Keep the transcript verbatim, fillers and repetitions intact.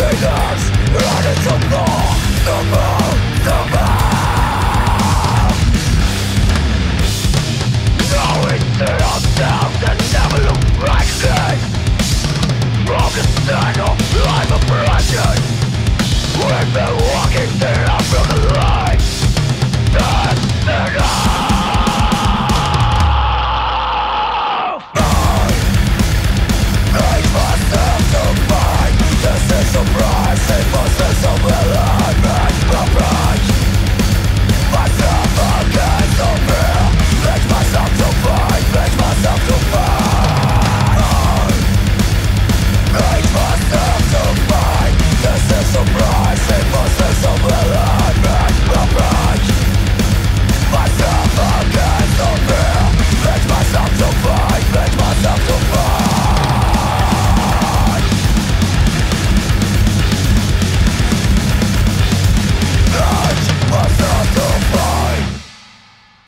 Take us, run it to blow,